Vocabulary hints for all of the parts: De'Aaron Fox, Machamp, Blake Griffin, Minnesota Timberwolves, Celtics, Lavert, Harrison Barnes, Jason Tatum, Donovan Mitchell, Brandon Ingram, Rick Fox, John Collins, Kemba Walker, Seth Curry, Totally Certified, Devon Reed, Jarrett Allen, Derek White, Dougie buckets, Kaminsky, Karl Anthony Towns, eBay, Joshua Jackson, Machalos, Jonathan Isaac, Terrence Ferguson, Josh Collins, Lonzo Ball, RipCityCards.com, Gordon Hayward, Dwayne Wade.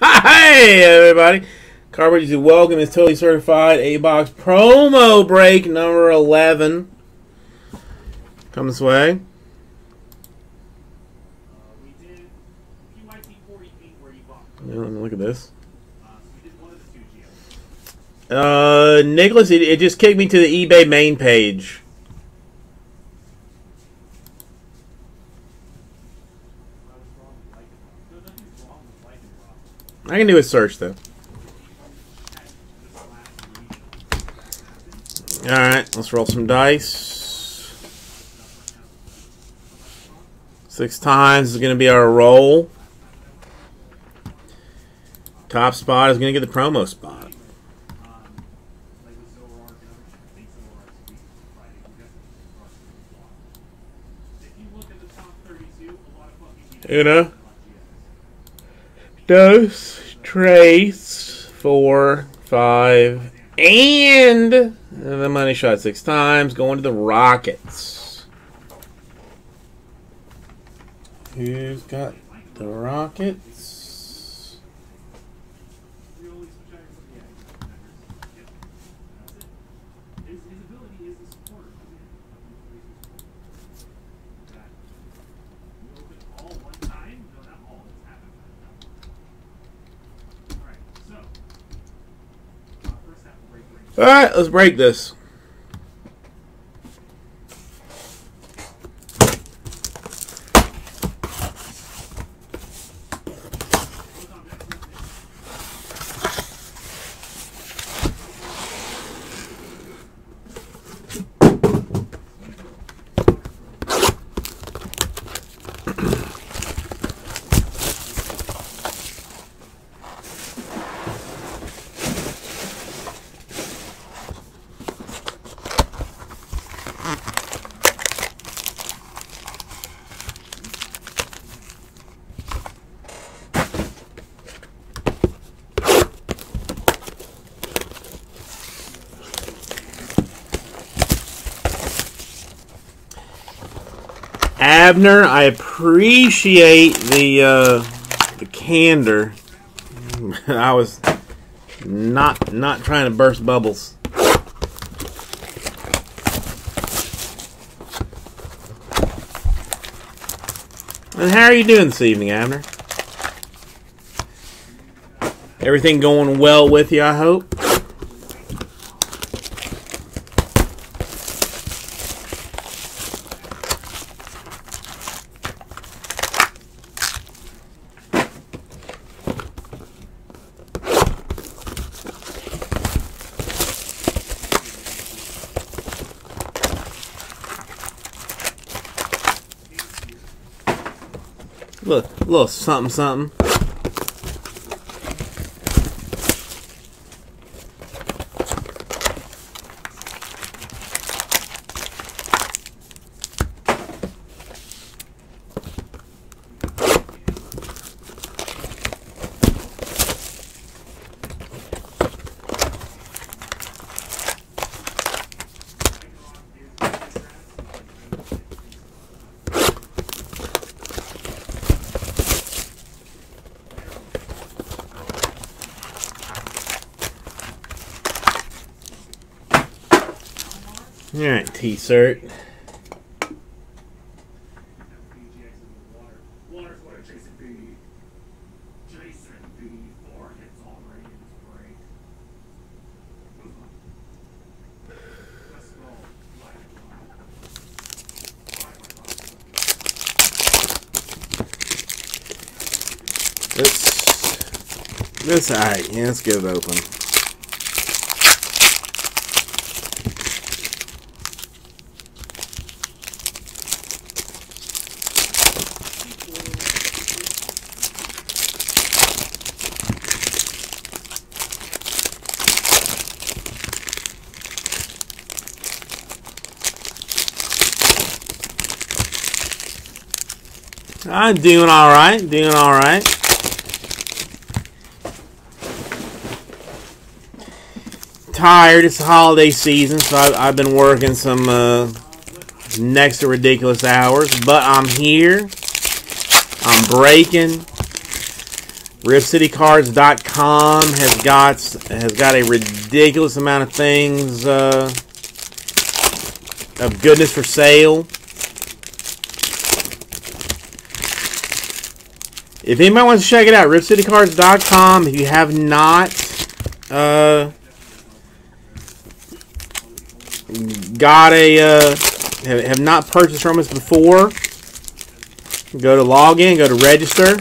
Hey, everybody. Carpage, welcome. It's Totally Certified. A-Box promo break number 11. Come this way. Look at this. Nicholas, it just kicked me to the eBay main page. I can do a search, though. Alright, let's roll some dice. 6 times is going to be our roll. Top spot is going to get the promo spot. Una. Dos, Trace, 4, 5, and the money shot 6 times, going to the Rockets. Who's got the Rockets? All right, let's break this. Abner, I appreciate the candor. I was not trying to burst bubbles. And how are you doing this evening, Abner? Everything going well with you, I hope? A little something, something. Alright, T-shirt. This, alright, yeah, let's get it open. I'm doing all right, doing all right. Tired, it's the holiday season, so I've been working some next to ridiculous hours, but I'm here. I'm breaking. RipCityCards.com has got a ridiculous amount of things of goodness for sale. If anybody wants to check it out, RipCityCards.com. If you have not have not purchased from us before, go to login, go to register.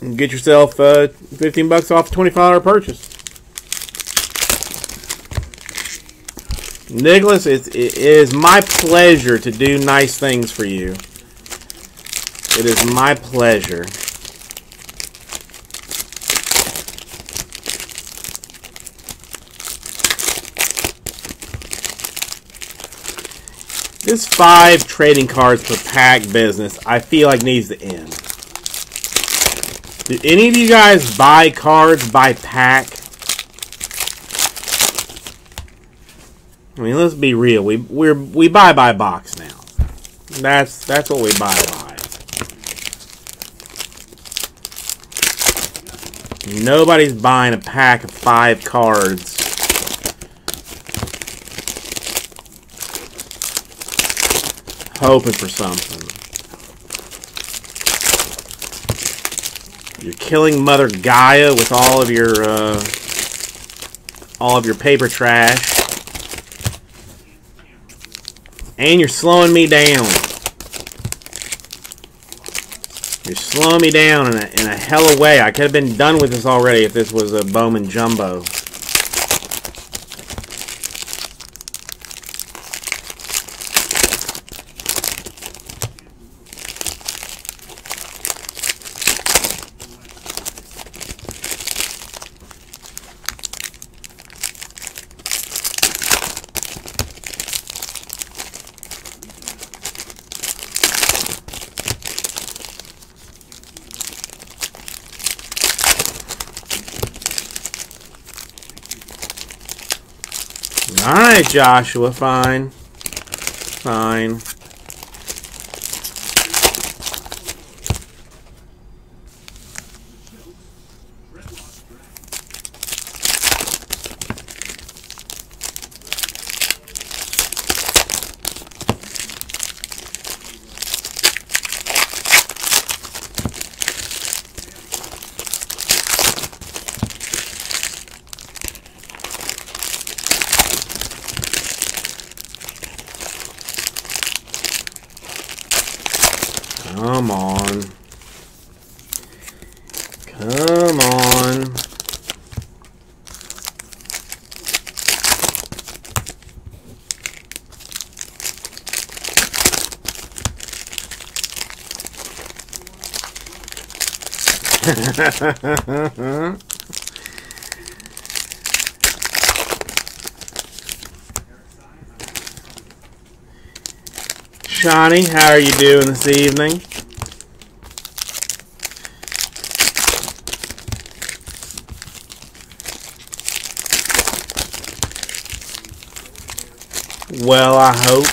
And get yourself $15 off a $25 purchase. Nicholas, it is my pleasure to do nice things for you. It is my pleasure. This 5 trading cards per pack business, I feel like, needs to end. Do any of you guys buy cards by pack? I mean, let's be real. We buy by box now. That's what we buy by. Nobody's buying a pack of 5 cards. Hoping for something. You're killing Mother Gaia with all of your paper trash, and you're slowing me down. You're slowing me down in a hell of a way. I could have been done with this already if this was a Bowman Jumbo. Alright, Joshua, fine. Fine. Come on. Shawnee, how are you doing this evening? Well, I hope.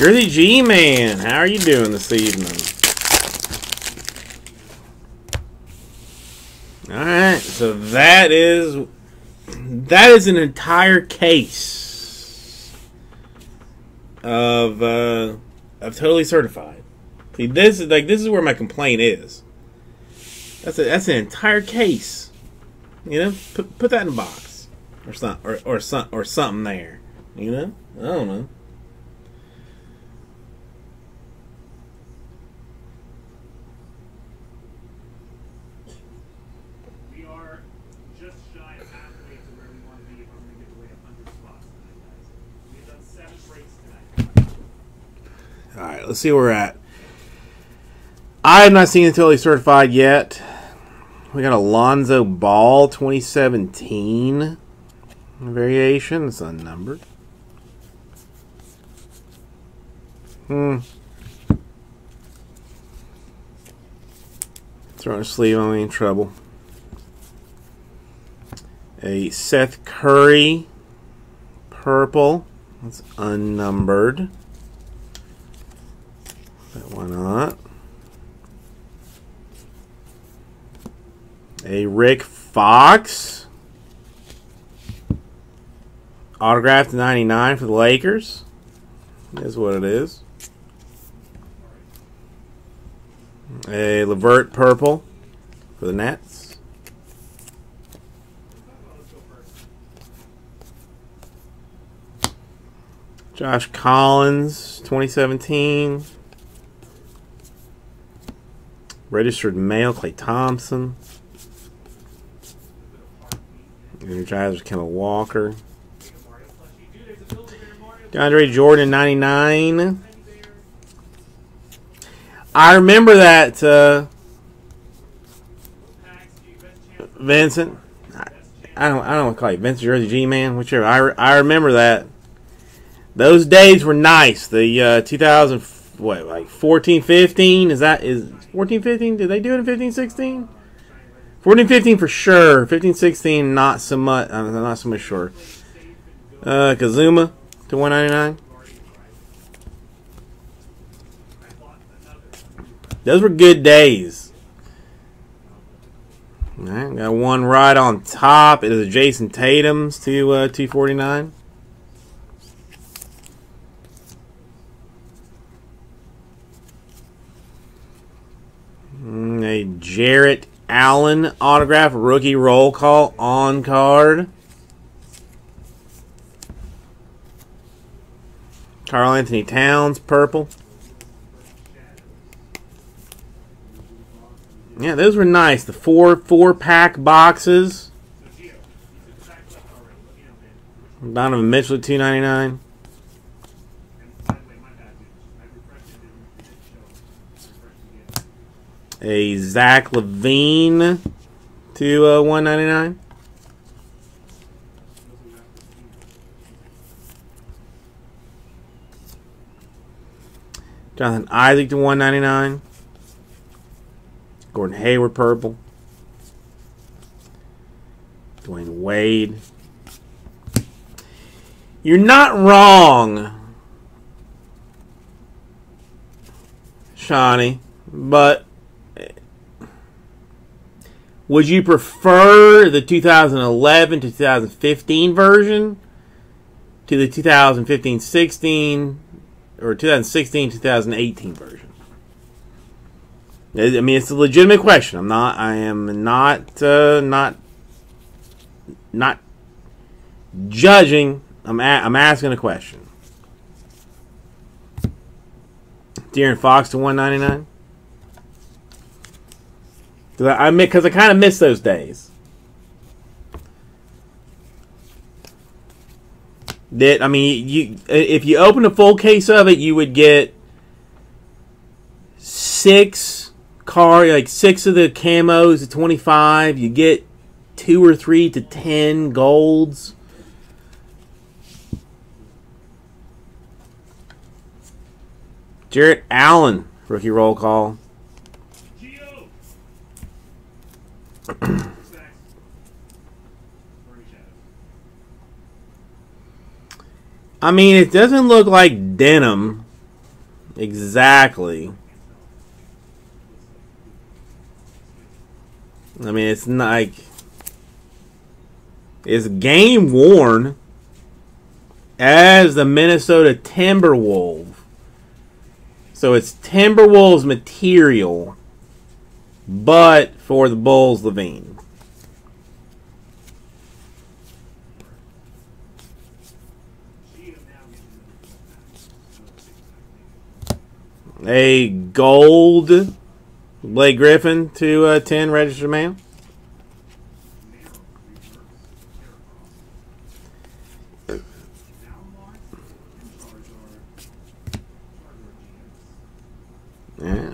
You're the G-Man. How are you doing this evening? Alright, so that is an entire case of Totally Certified. See, this is where my complaint is. That's an entire case. You know, put that in a box or something there. You know, I don't know. Let's see where we're at. I have not seen the Totally Certified yet. We got a Lonzo Ball 2017 variation. It's unnumbered. Throwing a sleeve on me in trouble. A Seth Curry purple. That's unnumbered. But why not? A Rick Fox. Autographed 99 for the Lakers. Is what it is. A Lavert purple for the Nets. Josh Collins, 2017. Registered mail, Clay Thompson. Energizer, Kemba Walker. DeAndre Jordan, 99. I remember that, Vincent. I don't want to call you Vincent, you're the G-Man, whichever. I remember that. Those days were nice. The 2014, 15? Is 14, 15? Did they do it in 15, 16? 14, 15 for sure. 15, 16, not so much. I'm not so much sure. Kazuma to 199. Those were good days. All right, got one right on top. It is a Jason Tatum's to 249. A Jarrett Allen autograph rookie roll call on card. Karl Anthony Towns purple. Yeah, those were nice. The four-pack boxes. Donovan Mitchell at 299. A Zach Levine to 199. Jonathan Isaac to 199. Gordon Hayward purple. Dwayne Wade. You're not wrong, Shawnee, but would you prefer the 2011 to 2015 version to the 2015-16 or 2016-2018 version? I mean, it's a legitimate question. I am not judging. I'm asking a question. De'Aaron Fox to 199. Because I kind of miss those days. If you open a full case of it, you would get six of the camos to 25. You get 2 or 3 to 10 golds. Jarrett Allen rookie roll call. I mean, it doesn't look like denim exactly. I mean, it's not like it's game worn as the Minnesota Timberwolves. So it's Timberwolves material. But for the Bulls, Levine. A gold Blake Griffin to 10 registered mail.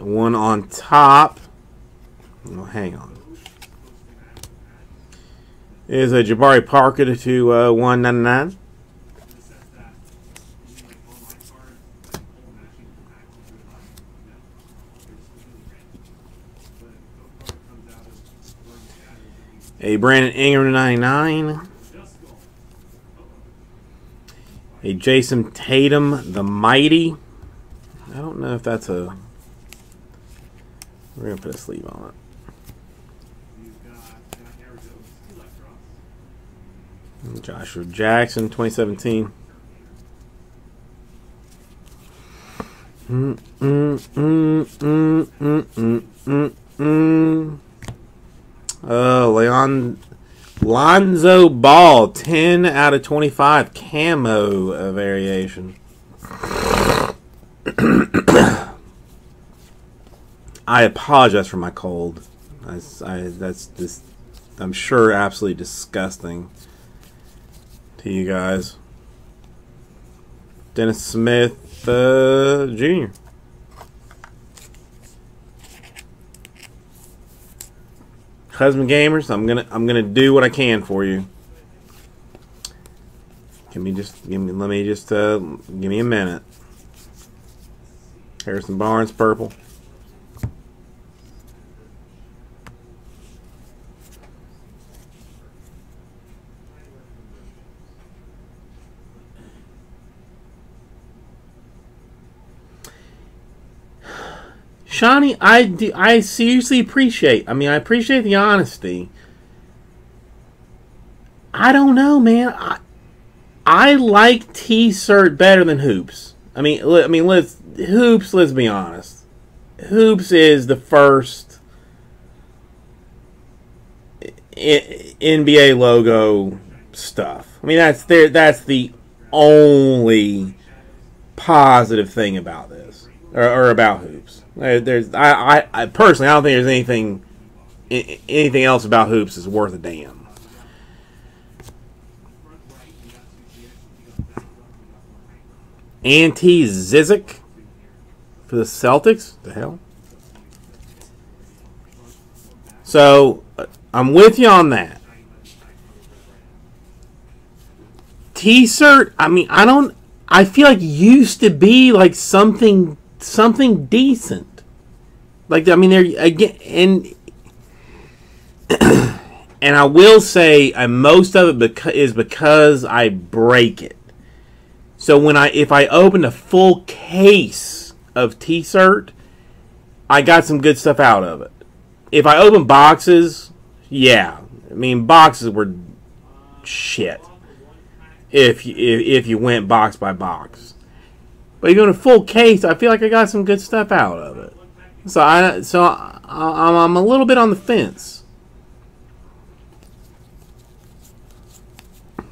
One on top. Oh, hang on. Is a Jabari Parker to 199. A Brandon Ingram to 99. A Jason Tatum, the Mighty. I don't know if that's a... We're going to put a sleeve on it. Joshua Jackson, 2017. Lonzo Ball, 10 out of 25 camo variation. I apologize for my cold. That's just, I'm sure, absolutely disgusting to you guys. Dennis Smith Jr. Husband gamers, I'm gonna do what I can for you. Give me a minute. Harrison Barnes, purple. Johnny, I seriously appreciate. I mean, I appreciate the honesty. I don't know, man. I like T-shirt better than hoops. I mean, hoops. Let's be honest. Hoops is the first NBA logo stuff. I mean, that's there. That's the only positive thing about this, or about hoops. I personally, I don't think there's anything else about hoops is worth a damn. Ante Zizic for the Celtics. The hell. So I'm with you on that. T-shirt. I mean, I don't. I feel like it used to be like something. Something decent, like I mean, they're again, and I will say, most of it is because I break it. So if I opened a full case of T-shirt, I got some good stuff out of it. If I open boxes, yeah, I mean boxes were shit. If you went box by box. But even a full case, I feel like I got some good stuff out of it. So I'm a little bit on the fence.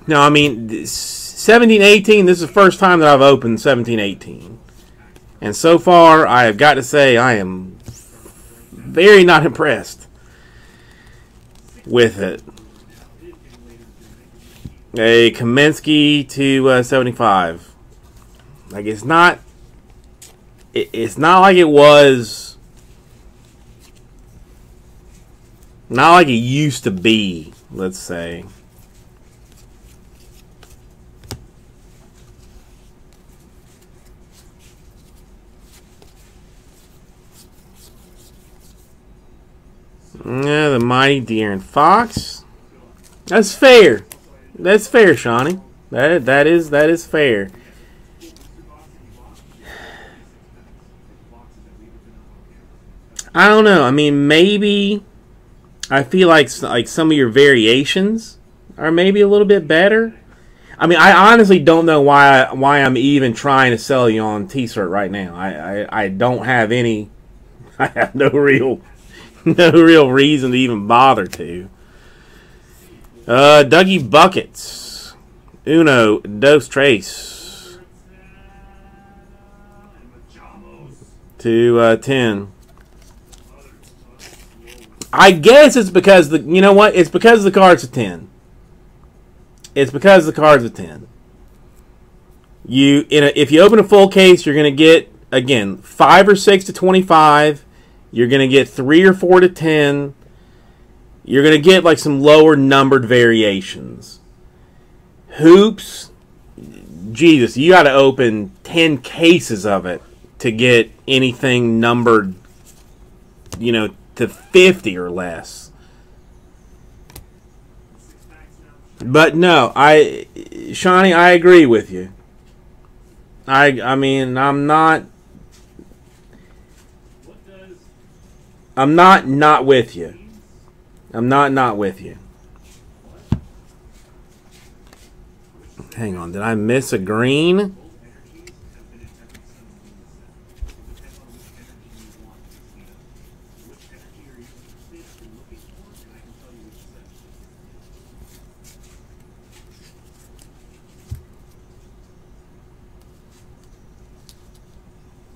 Now, I mean, 17-18, this is the first time that I've opened 17-18. And so far, I have got to say, I am very not impressed with it. A Kaminsky to 75. Like it's not like it was, not like it used to be, let's say. Yeah, the Mighty De'Aaron Fox. That's fair. That's fair, Shawnee. That is fair. I don't know. I mean, maybe I feel like some of your variations are maybe a little bit better. I mean, I honestly don't know why I'm even trying to sell you on T-shirt right now. I don't have any. I have no real reason to even bother to. Dougie buckets, uno dos tres to 10. I guess it's because the, you know what? It's because the cards are 10. It's because the cards are 10. If you open a full case, you're going to get again, 5 or 6 to 25. You're going to get 3 or 4 to 10. You're going to get like some lower numbered variations. Hoops, Jesus, you got to open 10 cases of it to get anything numbered, you know, to 50 or less. But no, Shawnee, I agree with you. I mean, I'm not with you. I'm not with you. Hang on, did I miss a green?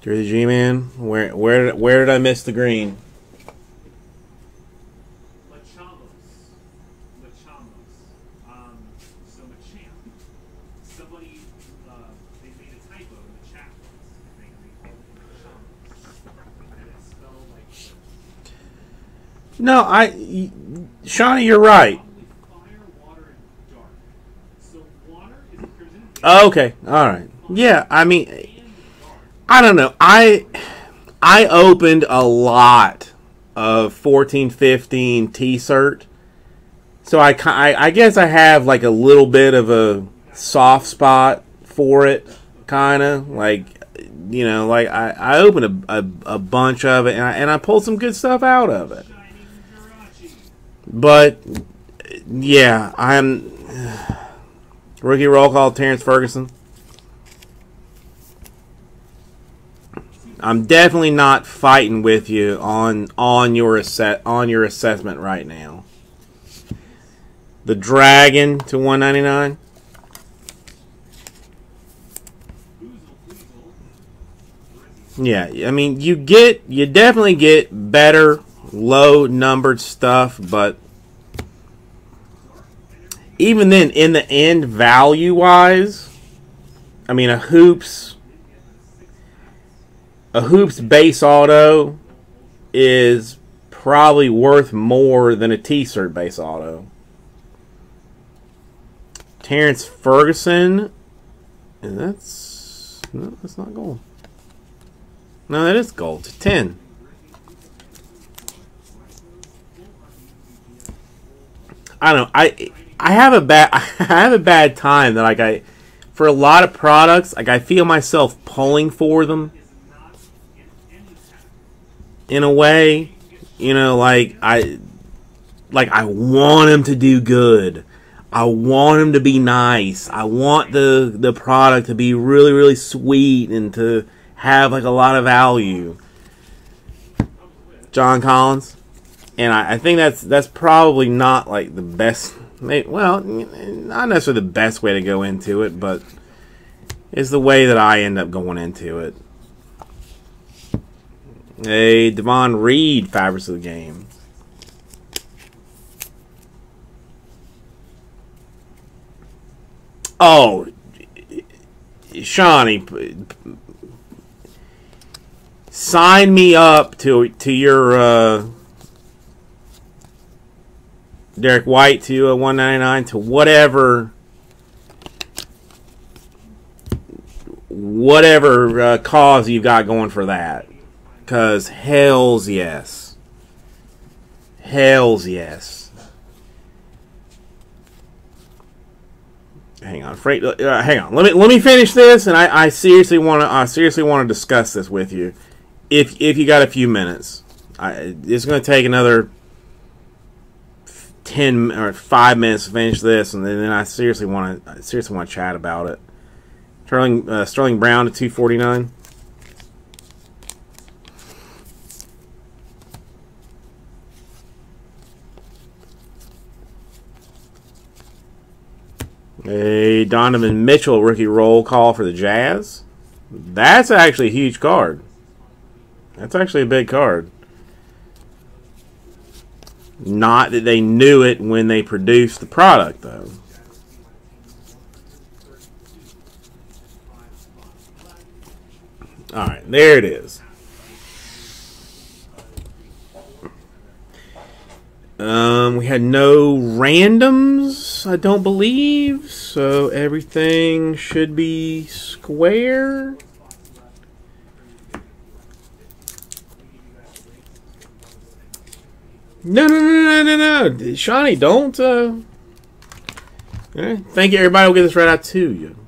You're the G-Man. Where did I miss the green? Machalos. So Machamp. Somebody they made a typo in the chat box. I think they called it Machalos. And it's spelled like. No, Shawnee, you're right. Fire, water, and dark. So water is presented. Oh, okay, all right. Yeah, I mean. I don't know. I opened a lot of 14, 15 T-cert. So I guess I have like a little bit of a soft spot for it, kind of. Like, you know, like I opened a bunch of it and I pulled some good stuff out of it. But, yeah, I'm... Rookie roll call, Terrence Ferguson. I'm definitely not fighting with you on your assessment right now. The Dragon to 199. Yeah, I mean you definitely get better low numbered stuff, but even then in the end value wise, I mean a hoops base auto is probably worth more than a T-cert base auto. Terrence Ferguson, and that's not gold. No, that is gold to 10. I don't know. I have a bad time that like for a lot of products like I feel myself pulling for them. In a way, you know, like I want him to do good. I want him to be nice. I want the product to be really, really sweet and to have like a lot of value. John Collins, and I think that's probably not like the best. Well, not necessarily the best way to go into it, but it's the way that I end up going into it. A Devon Reed, Fabrics of the Game. Oh, Shawnee, sign me up to your Derek White to a 199 to whatever cause you've got going for that. 'Cause hells yes. Hells yes. Hang on, Frank, hang on. Let me finish this and I seriously wanna discuss this with you. If you got a few minutes. It's gonna take another 10 or 5 minutes to finish this and then I seriously wanna chat about it. Sterling Brown to 249. A Donovan Mitchell rookie roll call for the Jazz. That's actually a huge card. That's actually a big card. Not that they knew it when they produced the product, though. All right, there it is. We had no randoms, I don't believe, so everything should be square. No, Shawnee, don't. All right. Thank you, everybody. We'll get this right out to you.